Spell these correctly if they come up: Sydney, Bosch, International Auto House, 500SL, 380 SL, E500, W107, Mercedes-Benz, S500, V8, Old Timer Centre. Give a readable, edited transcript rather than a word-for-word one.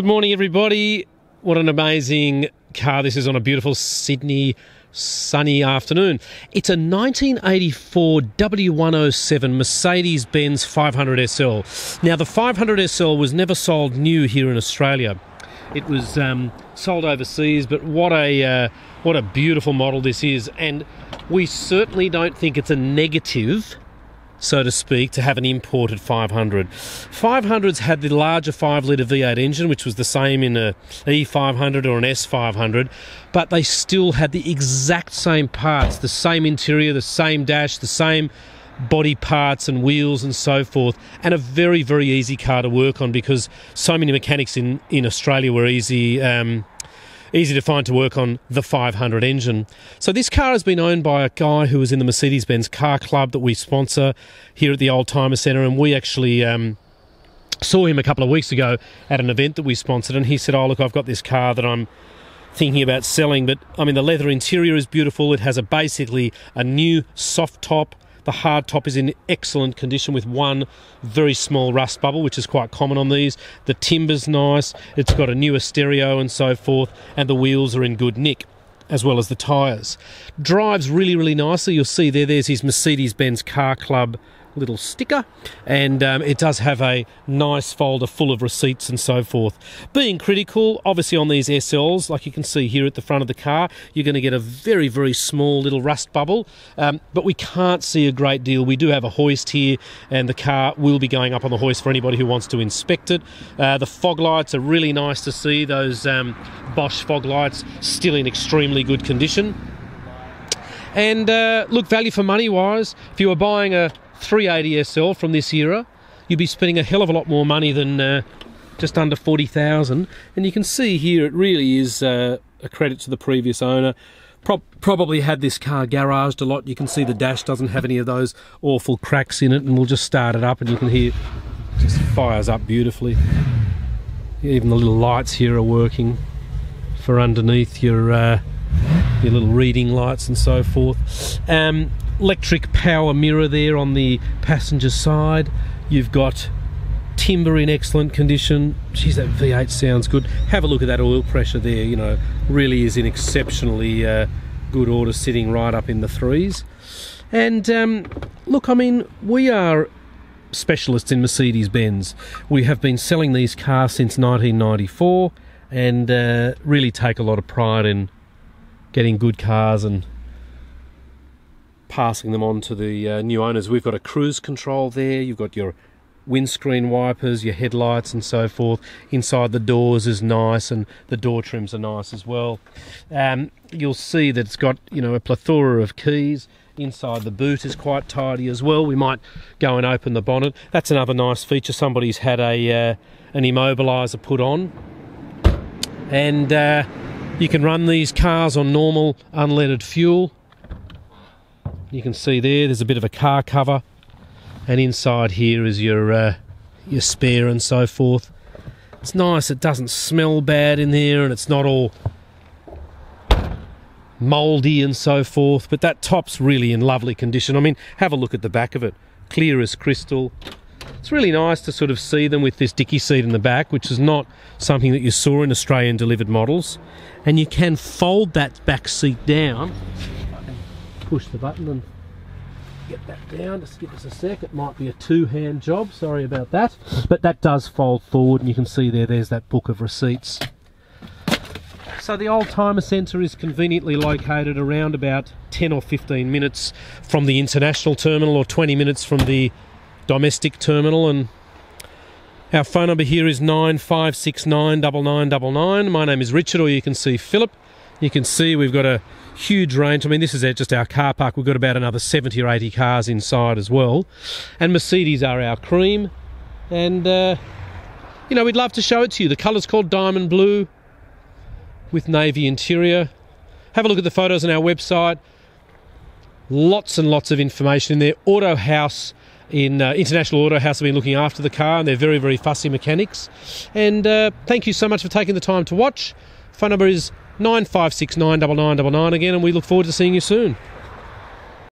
Good morning, everybody. What an amazing car this is on a beautiful Sydney sunny afternoon. It's a 1984 W107 Mercedes-Benz 500SL. Now, the 500SL was never sold new here in Australia. It was sold overseas, but what a beautiful model this is. And we certainly don't think it's a negative, so to speak, to have an imported 500. 500s had the larger 5-litre V8 engine, which was the same in an E500 or an S500, but they still had the exact same parts, the same interior, the same dash, the same body parts and wheels and so forth, and a very, very easy car to work on because so many mechanics in Australia were easy to find to work on the 500 engine. So this car has been owned by a guy who was in the Mercedes-Benz car club that we sponsor here at the Old Timer Centre, and we actually saw him a couple of weeks ago at an event that we sponsored, and he said, "Oh, look, I've got this car that I'm thinking about selling, but I mean the leather interior is beautiful. It has a basically a new soft top. The hard top is in excellent condition with one very small rust bubble, which is quite common on these. The timber's nice, it's got a newer stereo and so forth, and the wheels are in good nick, as well as the tyres. Drives really, really nicely. You'll see there's his Mercedes-Benz Car Club little sticker, and it does have a nice folder full of receipts and so forth. Being critical, obviously, on these SLs, like you can see here at the front of the car, you're going to get a very, very small little rust bubble, but we can't see a great deal. We do have a hoist here, and the car will be going up on the hoist for anybody who wants to inspect it. The fog lights are really nice to see, those Bosch fog lights, still in extremely good condition. And look, value for money wise, if you were buying a 380 SL from this era, you'd be spending a hell of a lot more money than just under 40,000. And you can see here it really is a credit to the previous owner. Probably had this car garaged a lot. You can see the dash doesn't have any of those awful cracks in it, and we'll just start it up and you can hear it just fires up beautifully. Even the little lights here are working for underneath your little reading lights and so forth. Electric power mirror there on the passenger side. You've got timber in excellent condition. Geez, that V8 sounds good. Have a look at that oil pressure there. You know, really is in exceptionally good order, sitting right up in the threes. And look, I mean, we are specialists in Mercedes-Benz. We have been selling these cars since 1994 and really take a lot of pride in getting good cars and passing them on to the new owners. We've got a cruise control there, you've got your windscreen wipers, your headlights and so forth. Inside the doors is nice, and the door trims are nice as well. You'll see that it's got, you know, a plethora of keys. Inside the boot is quite tidy as well. We might go and open the bonnet. That's another nice feature. Somebody's had a an immobiliser put on, and you can run these cars on normal unleaded fuel. You can see there's a bit of a car cover, and inside here is your spare and so forth. It's nice, it doesn't smell bad in there, and it's not all mouldy and so forth, but that top's really in lovely condition. I mean, have a look at the back of it, clear as crystal. It's really nice to sort of see them with this dicky seat in the back, which is not something that you saw in Australian delivered models. And you can fold that back seat down, push the button and get that down. Just give us a sec, it might be a two-hand job, sorry about that, but that does fold forward, and you can see there's that book of receipts. So the Old Timer Centre is conveniently located around about 10 or 15 minutes from the international terminal, or 20 minutes from the domestic terminal. And our phone number here is 9569 9999. My name is Richard, or you can see Philip. You can see we've got a huge range. I mean, this is just our car park. We've got about another 70 or 80 cars inside as well. And Mercedes are our cream. And, you know, we'd love to show it to you. The colour's called Diamond Blue with navy interior. Have a look at the photos on our website. Lots and lots of information in there. Auto House in International Auto House have been looking after the car, and they're very, very fussy mechanics. And thank you so much for taking the time to watch. Phone number is 9569 9999 again, and we look forward to seeing you soon.